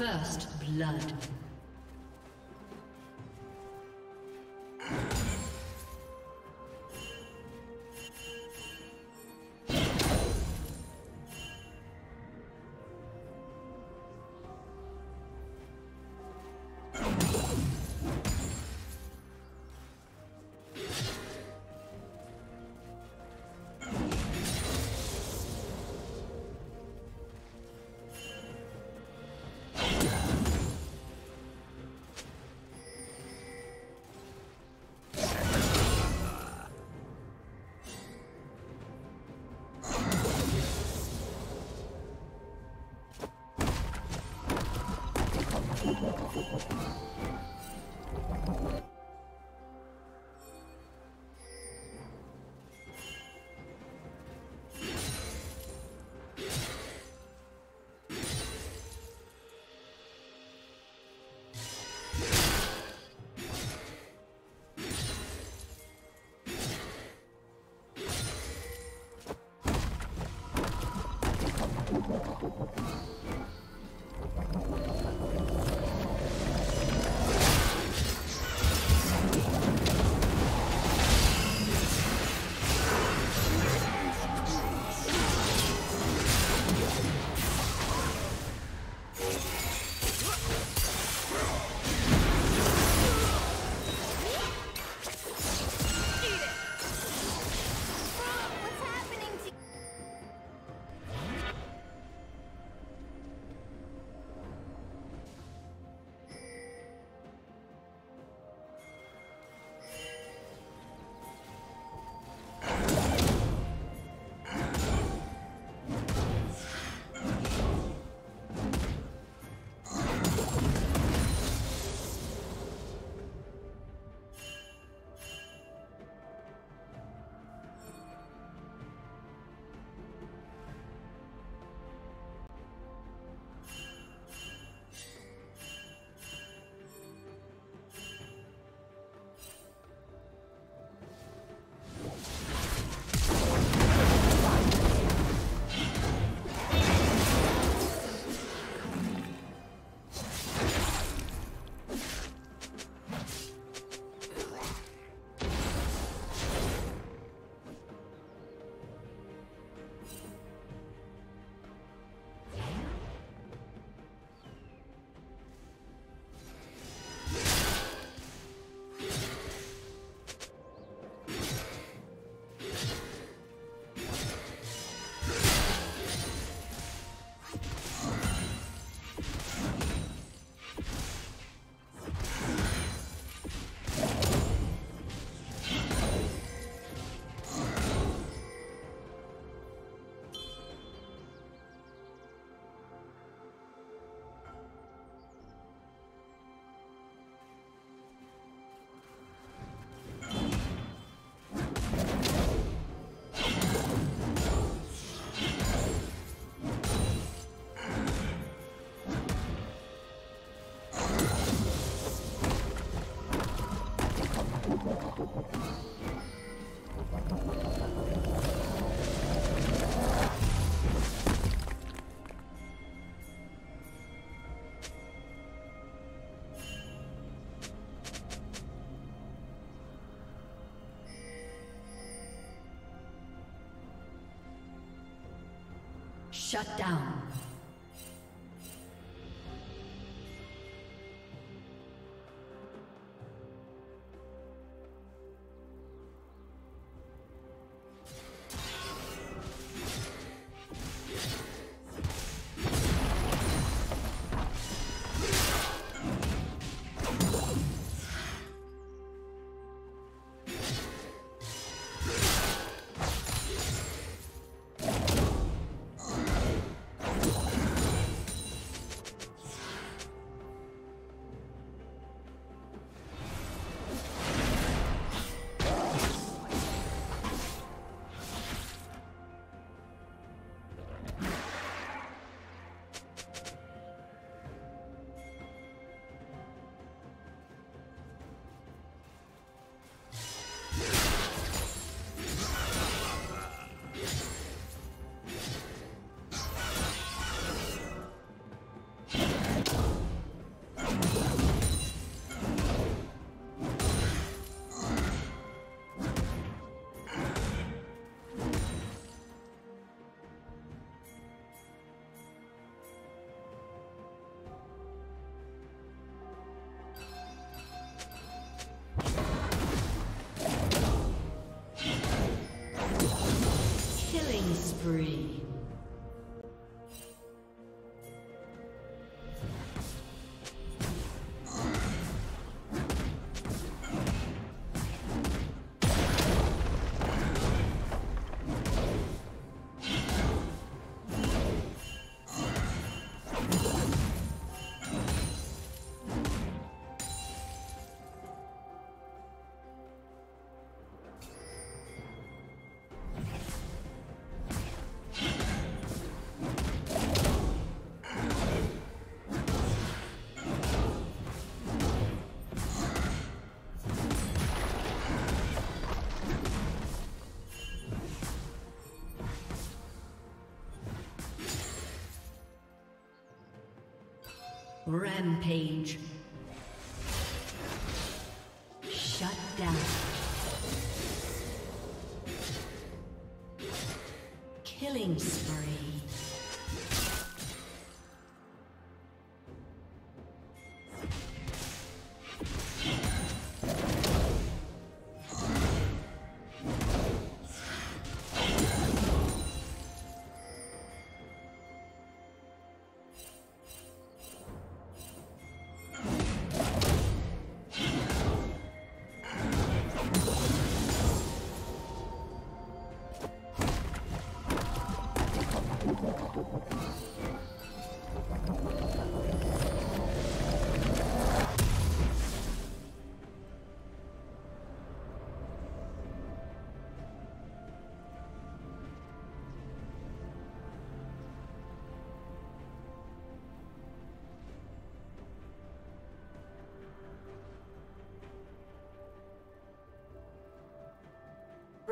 First blood. Shut down. spree. Rampage. Shut down. Killing spree.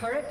Turret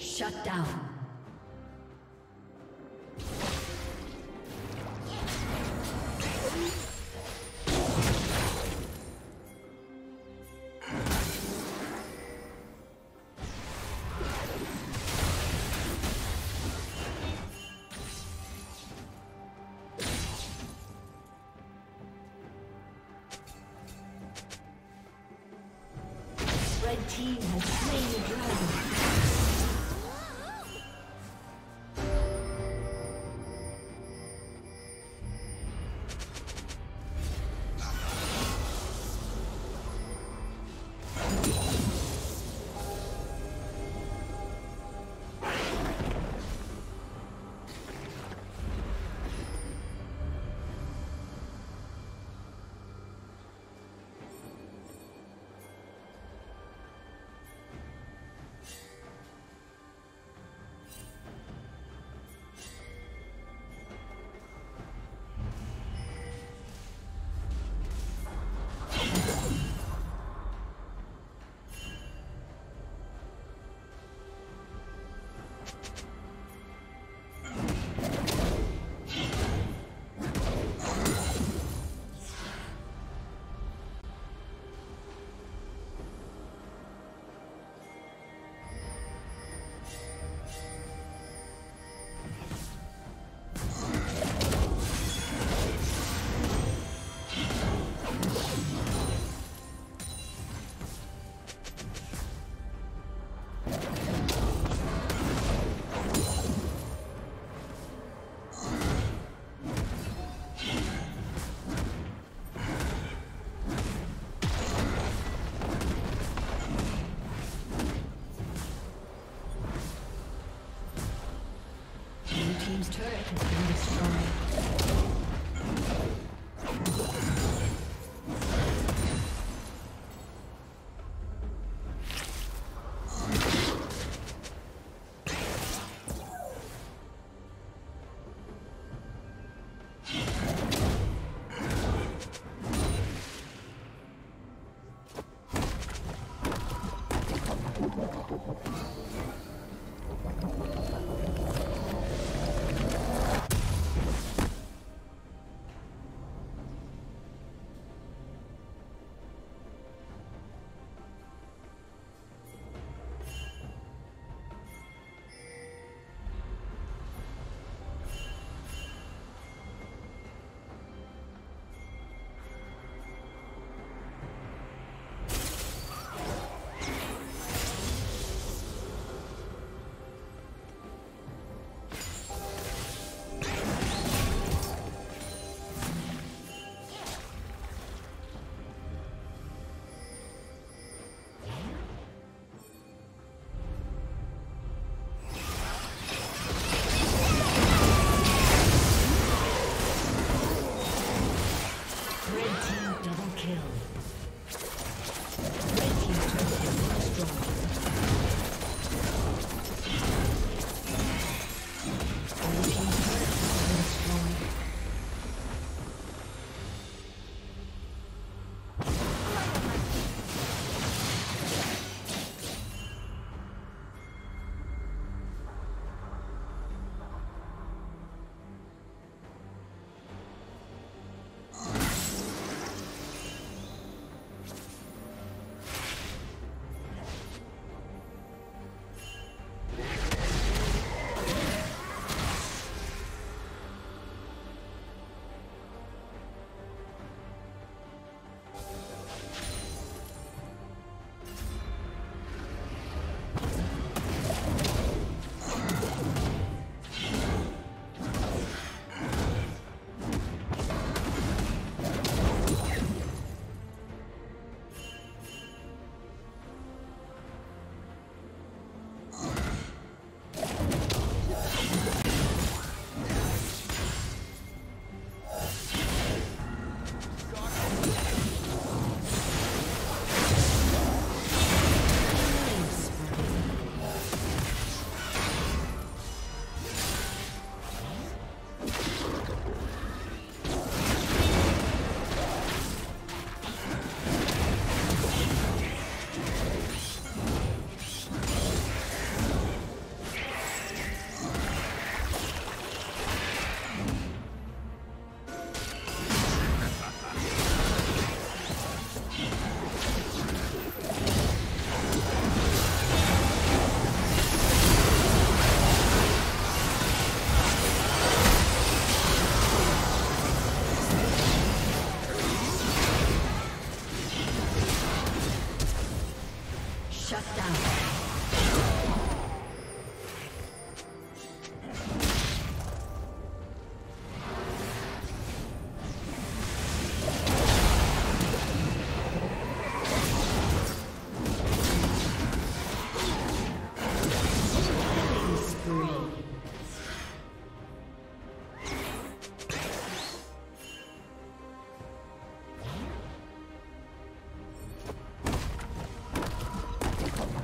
Shut down. Red team has slain the dragon.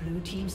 Blue team's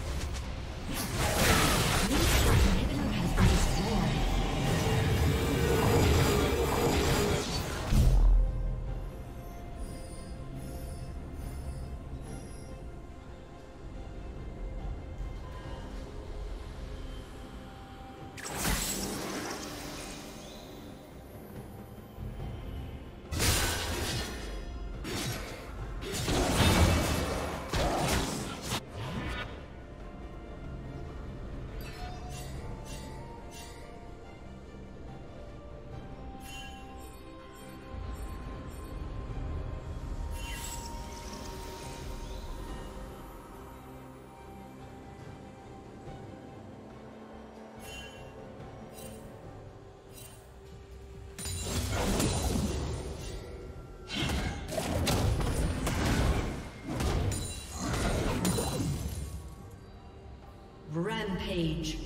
Blue team's inhibitor has been destroyed. Page. Your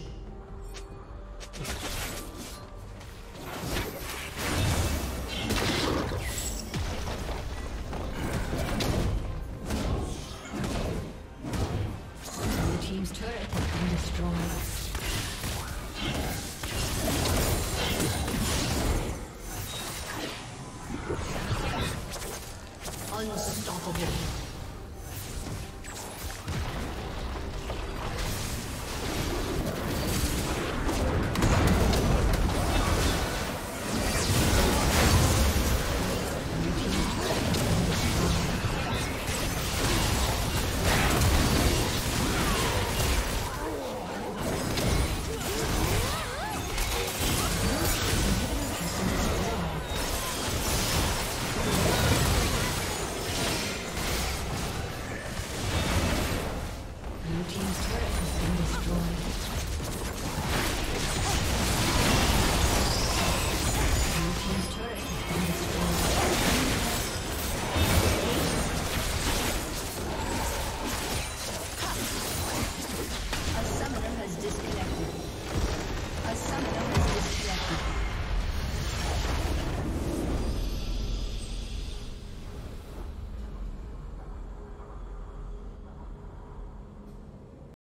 team's turret has been destroyed. Unstoppable.